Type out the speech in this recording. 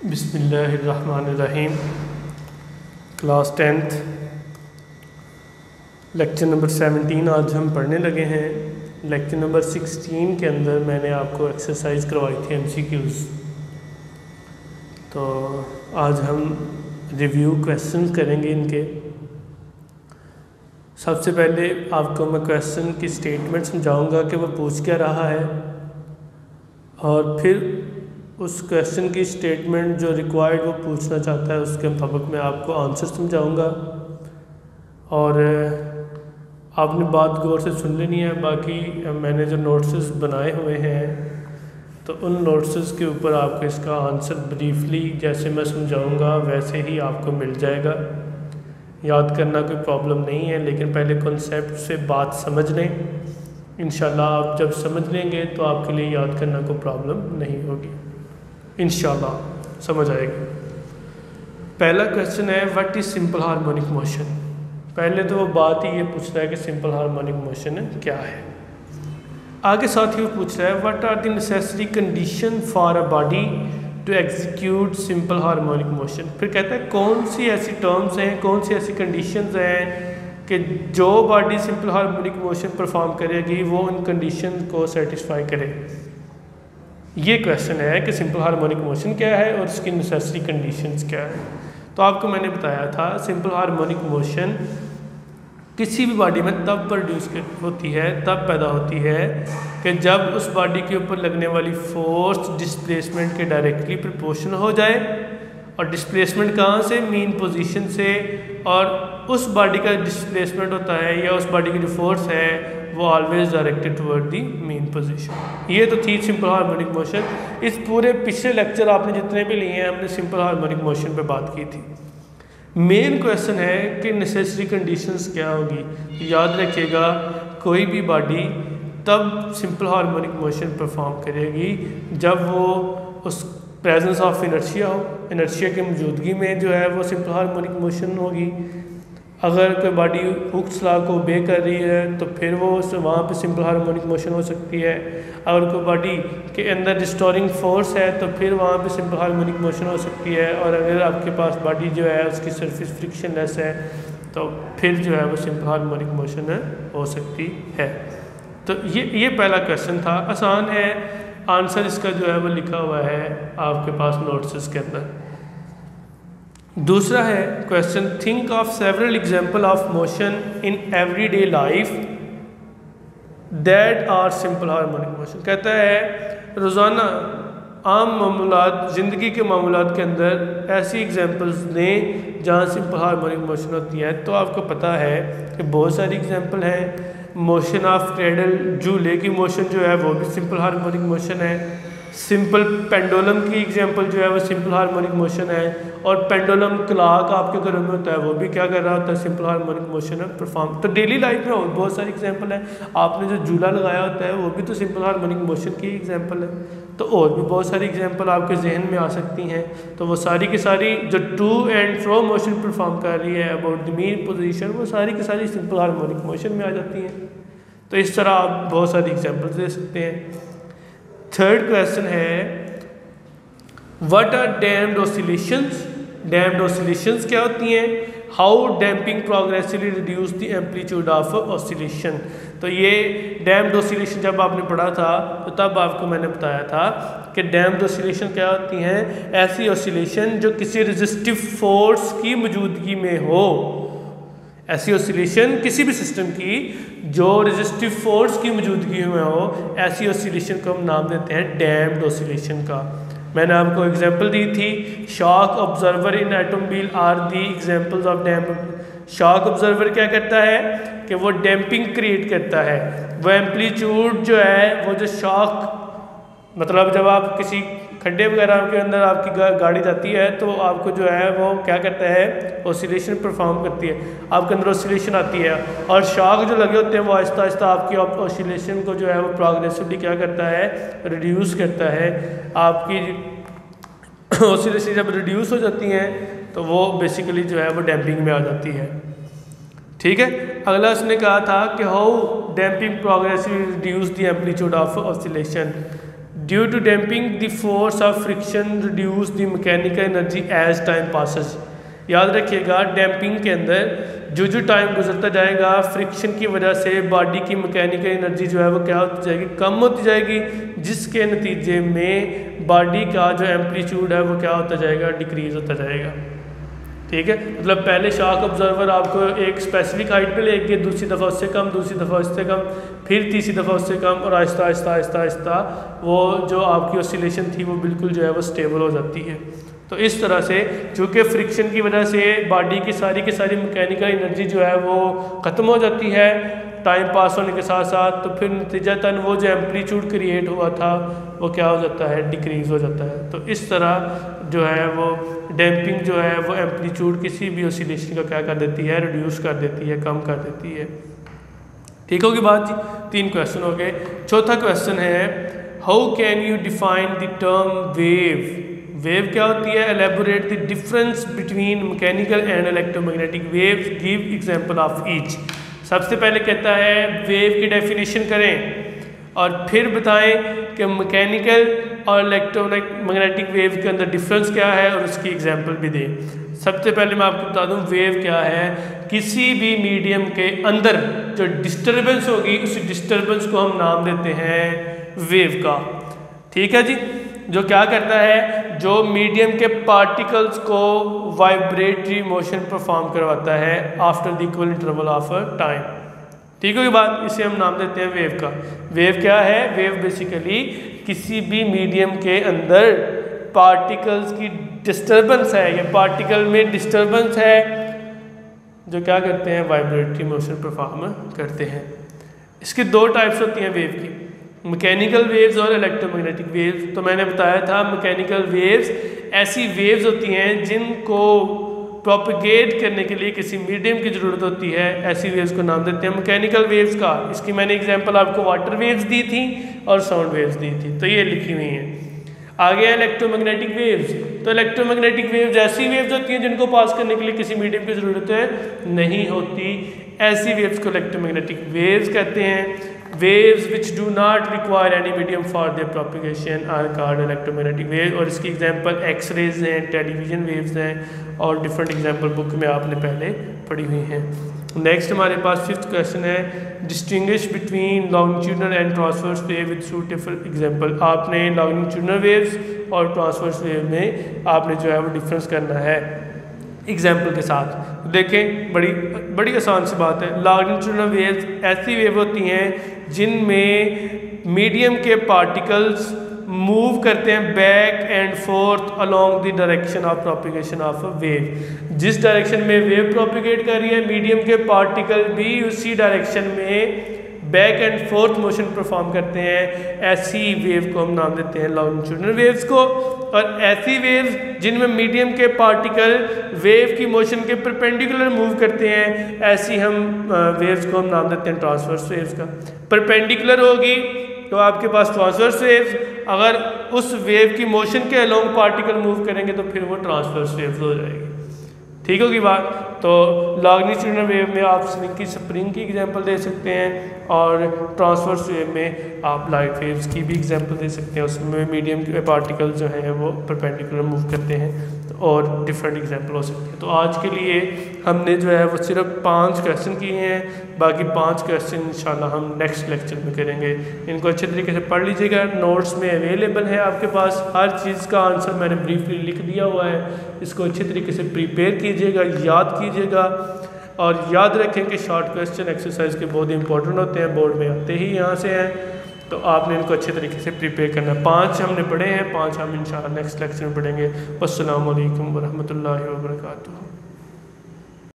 बिस्मिल्लाहिर्रहमानिर्रहीम। Class 10 lecture number 17 आज हम पढ़ने लगे हैं। लेक्चर नंबर 16 के अंदर मैंने आपको एक्सरसाइज करवाई थी MCQs। तो आज हम रिव्यू क्वेश्चन करेंगे इनके। सबसे पहले आपको मैं क्वेश्चन की स्टेटमेंट समझाऊंगा कि वो पूछ क्या रहा है, और फिर उस क्वेश्चन की स्टेटमेंट जो रिक्वायर्ड वो पूछना चाहता है उसके मुताबिक मैं आपको आंसर समझाऊंगा। और आपने बात गौर से सुन लेनी है। बाकी मैंने जो नोट्स बनाए हुए हैं तो उन नोट्स के ऊपर आपको इसका आंसर ब्रीफली जैसे मैं समझाऊंगा वैसे ही आपको मिल जाएगा। याद करना कोई प्रॉब्लम नहीं है, लेकिन पहले कॉन्सेप्ट से बात समझ लें। इंशाल्लाह आप जब समझ लेंगे तो आपके लिए याद करना कोई प्रॉब्लम नहीं होगी, इंशाल्लाह समझ आएगा। पहला क्वेश्चन है what is simple harmonic motion. पहले तो वो बात ही ये पूछ रहा है कि सिंपल हार्मोनिक मोशन क्या है। आगे साथ ही वो पूछ रहा है what are the necessary condition for a body to execute simple harmonic motion. फिर कहता है कौन सी ऐसी टर्म्स हैं, कौन सी ऐसी कंडीशंस हैं कि जो body simple harmonic motion perform करेगी वो उन कंडीशन को सेटिस्फाई करे। ये क्वेश्चन है कि सिंपल हार्मोनिक मोशन क्या है और इसकी नेसेसरी कंडीशंस क्या है। तो आपको मैंने बताया था सिंपल हार्मोनिक मोशन किसी भी बॉडी में तब प्रोड्यूस होती है, तब पैदा होती है कि जब उस बॉडी के ऊपर लगने वाली फोर्स डिस्प्लेसमेंट के डायरेक्टली प्रोपोर्शनल हो जाए। और डिस्प्लेसमेंट कहाँ से? मीन पोजीशन से। और उस बॉडी का डिस्प्लेसमेंट होता है या उस बॉडी की जो फोर्स है वो always directed toward the mean position. ये तो थी सिंपल हार्मोनिक मोशन। इस पूरे पिछले लेक्चर आपने जितने भी लिए हैं हमने सिंपल हार्मोनिक मोशन पे बात की थी। मेन क्वेश्चन है कि नेसेसरी कंडीशंस क्या होगी। याद रखिएगा कोई भी बॉडी तब सिंपल हार्मोनिक मोशन परफॉर्म करेगी जब वो उस प्रेजेंस ऑफ इनर्शिया हो, इनर्शिया की मौजूदगी में जो है वो सिंपल हार्मोनिक मोशन होगी। अगर कोई बॉडी हुक्स लॉ को ओबे कर रही है तो फिर वो वहाँ पे सिंपल हार्मोनिक मोशन हो सकती है। अगर कोई बॉडी के अंदर रिस्टोरिंग फोर्स है तो फिर वहाँ पे सिंपल हार्मोनिक मोशन हो सकती है। और अगर आपके पास बॉडी जो है उसकी सरफेस फ्रिक्शनलेस है तो फिर जो है वो सिंपल हार्मोनिक मोशन हो सकती है। तो ये पहला क्वेश्चन था, आसान है आंसर इसका जो है वो लिखा हुआ है आपके पास नोट्स के अंदर। दूसरा है question think of several example of motion in every day life that are simple harmonic motion. कहता है रोज़ाना आम मामूलात ज़िंदगी के मामूलात के अंदर ऐसी एग्जाम्पल्स दें जहाँ सिंपल हार्मोनिक मोशन होती है। तो आपको पता है कि बहुत सारी एग्जाम्पल हैं। मोशन ऑफ क्रेडल झूले की मोशन जो है वो भी सिंपल हार्मोनिक मोशन है। सिंपल पेंडुलम की एग्जांपल जो है वो सिंपल हार्मोनिक मोशन है। और पेंडुलम क्लॉक आपके घरों में होता है वो भी क्या कर रहा होता है, सिंपल हार्मोनिक मोशन है परफॉर्म। तो डेली लाइफ में और बहुत सारी एग्जांपल है। आपने जो झूला लगाया होता है वो भी तो सिंपल हार्मोनिक मोशन की एग्जांपल है। तो और भी बहुत सारी एग्जांपल आपके जहन में आ सकती हैं। तो वो सारी की सारी जो to and fro motion perform कर रही है अबाउट द मेन पोजिशन, वो सारी की सारी सिंपल हार्मोनिक मोशन में आ जाती हैं। तो इस तरह आप बहुत सारी एग्जाम्पल्स दे सकते हैं। थर्ड क्वेश्चन है what are damped oscillations. Damped oscillations क्या होती हैं? How damping progressively reduce the amplitude of oscillation. तो ये डैम्प्ड ऑसिलेशन जब आपने पढ़ा था तो तब आपको मैंने बताया था कि डैम्प्ड ऑसिलेशन क्या होती हैं, ऐसी ऑसिलेशन जो किसी रेजिस्टिव फोर्स की मौजूदगी में हो। ऐसी ऑसिलेशन किसी भी सिस्टम की जो रेजिस्टिव फोर्स की मौजूदगी में हो, ऐसी ऑसिलेशन को हम नाम देते हैं डैम्प्ड ऑसिलेशन का। मैंने आपको एग्जांपल दी थी shock observer in automobile are the examples of damped. Shock observer क्या करता है कि वो डैम्पिंग क्रिएट करता है। वो एम्पलीट्यूड जो है वो जो शॉक, मतलब जब आप किसी खड्डे वगैरह के अंदर आपकी गाड़ी जाती है तो आपको जो है वो क्या करता है, ऑसिलेशन परफॉर्म करती है, आपके अंदर ऑसिलेशन आती है। और शॉक जो लगे होते हैं वो आहिस्ता आहिस्ता आपकी ऑसिलेशन को जो है वो प्रोग्रेसिवली क्या करता है, रिड्यूस करता है। आपकी ऑसिलेशन जब रिड्यूस हो जाती हैं तो वो बेसिकली जो है वो डैम्पिंग में आ जाती है। ठीक है। अगला उसने कहा था कि how damping progressively reduce the amplitude of oscillation. Due to damping, the force of friction reduce the mechanical energy as time passes. याद रखिएगा डैम्पिंग के अंदर जो जो टाइम गुजरता जाएगा फ्रिक्शन की वजह से बॉडी की मैकेनिकल एनर्जी जो है वो क्या होती जाएगी, कम होती जाएगी, जिसके नतीजे में बॉडी का जो एम्पलीट्यूड है वो क्या होता जाएगा, डिक्रीज होता जाएगा। ठीक है, मतलब पहले शॉक ऑब्जर्वर आपको एक स्पेसिफिक हाइट पे ले गए, दूसरी दफ़ा उससे कम, दूसरी दफ़ा उससे कम, फिर तीसरी दफ़ा उससे कम, और आहिस्ता आहिस्ता आहिस्ता आहिस्ता वो जो आपकी ऑसिलेशन थी वो बिल्कुल जो है वो स्टेबल हो जाती है। तो इस तरह से चूँकि फ्रिक्शन की वजह से बॉडी की सारी मैकेनिकल एनर्जी जो है वो ख़त्म हो जाती है टाइम पास होने के साथ साथ, तो फिर नतीजतन वो जो एम्पलीट्यूड क्रिएट हुआ था वो क्या हो जाता है, डिक्रीज़ हो जाता है। तो इस तरह जो है वो डैम्पिंग जो है वो एम्पलीट्यूड किसी भी ऑसिलेशन का क्या कर देती है, रिड्यूस कर देती है, कम कर देती है। ठीक होगी बात जी, 3 क्वेश्चन हो गए। चौथा क्वेश्चन है how can you define the term wave. Wave क्या होती है, elaborate the difference between mechanical and electromagnetic waves, give example of each. सबसे पहले कहता है वेव की डेफिनेशन करें और फिर बताएं कि मैकेनिकल और इलेक्ट्रोमैग्नेटिक वेव के अंदर डिफरेंस क्या है और उसकी एग्जांपल भी दें। सबसे पहले मैं आपको बता दूं वेव क्या है, किसी भी मीडियम के अंदर जो डिस्टर्बेंस होगी उस डिस्टर्बेंस को हम नाम देते हैं वेव का। ठीक है जी, जो क्या करता है, जो मीडियम के पार्टिकल्स को वाइब्रेटरी मोशन परफॉर्म करवाता है after the equal interval of time. ठीक है, ये बात इसे हम नाम देते हैं वेव का। वेव क्या है, वेव बेसिकली किसी भी मीडियम के अंदर पार्टिकल्स की डिस्टर्बेंस है या पार्टिकल में डिस्टर्बेंस है जो क्या करते हैं, वाइब्रेटरी मोशन परफॉर्म करते हैं। इसकी 2 टाइप्स होती हैं वेव की, मैकेनिकल वेव्स और इलेक्ट्रोमैग्नेटिक वेव्स। तो मैंने बताया था मैकेनिकल वेव्स ऐसी वेव्स होती हैं जिनको प्रोपगेट करने के लिए किसी मीडियम की ज़रूरत होती है, ऐसी वेव्स को नाम देते हैं मैकेनिकल वेव्स का। इसकी मैंने एग्जांपल आपको वाटर वेव्स दी थी और साउंड वेव्स दी थी, तो ये लिखी हुई हैं। आगे है इलेक्ट्रोमैग्नेटिक वेव्स। तो इलेक्ट्रोमैग्नेटिक वेव्स ऐसी वेव्स होती हैं जिनको पास करने के लिए किसी मीडियम की ज़रूरत नहीं होती, ऐसी वेव्स को इलेक्ट्रोमैग्नेटिक वेव्स कहते हैं। Waves which do not require any medium for their propagation are called electromagnetic waves। और इसकी एग्जाम्पल एक्सरेज हैं, टेलीविजन वेव्स हैं, और डिफरेंट एग्जाम्पल बुक में आपने पहले पढ़ी हुई हैं। नेक्स्ट हमारे पास 5th क्वेश्चन है distinguish between longitudinal and transverse wave with suitable example. आपने लॉन्गिट्यूडनल वेव्स और ट्रांसवर्स वेव में आपने जो है वो डिफरेंस करना है एग्जाम्पल के साथ। देखें बड़ी आसान सी बात है, लॉन्गिट्यूडनल वेव्स ऐसी वेव होती हैं जिनमें मीडियम के पार्टिकल्स मूव करते हैं back and forth along the direction of propagation of wave. जिस डायरेक्शन में वेव प्रोपिगेट कर रही है मीडियम के पार्टिकल भी उसी डायरेक्शन में back and forth motion perform करते हैं, ऐसी वेव को हम नाम देते हैं लॉन्गिट्यूडनल वेव्स को। और ऐसी वेव्स जिनमें मीडियम के पार्टिकल वेव की मोशन के परपेंडिकुलर मूव करते हैं, ऐसी हम वेव्स को हम नाम देते हैं ट्रांसवर्स वेव्स का। परपेंडिकुलर होगी तो आपके पास ट्रांसवर्स वेव्स, अगर उस वेव की मोशन के अलोंग पार्टिकल मूव करेंगे तो फिर वो ट्रांसवर्स वेव्स हो जाएगी। ठीक होगी बात। तो लॉन्गिट्यूडनल वेव में आप स्प्रिंग की एग्जांपल दे सकते हैं और ट्रांसवर्स वेव में आप लाइट वेव्स की भी एग्जांपल दे सकते हैं, उसमें मीडियम के पार्टिकल जो हैं वो परपेंडिकुलर मूव करते हैं और डिफरेंट एग्जांपल हो सकते हैं। तो आज के लिए हमने जो है वो सिर्फ 5 क्वेश्चन किए हैं, बाकी 5 क्वेश्चन इंशाल्लाह हम नेक्स्ट लेक्चर में करेंगे। इनको अच्छे तरीके से पढ़ लीजिएगा, नोट्स में अवेलेबल है आपके पास, हर चीज़ का आंसर मैंने ब्रीफली लिख दिया हुआ है। इसको अच्छे तरीके से प्रिपेयर कीजिएगा, याद कीजिएगा, और याद रखें कि शॉर्ट क्वेश्चन एक्सरसाइज के बहुत ही इंपॉर्टेंट होते हैं, बोर्ड में आते ही यहाँ से हैं, तो आपने इनको अच्छे तरीके से प्रिपेयर करना है। 5 हमने पढ़े हैं, 5 हम इंशाअल्लाह नेक्स्ट लेक्चर में पढ़ेंगे। अस्सलाम वालेकुम वरहमतुल्लाहि वबरकातुहू।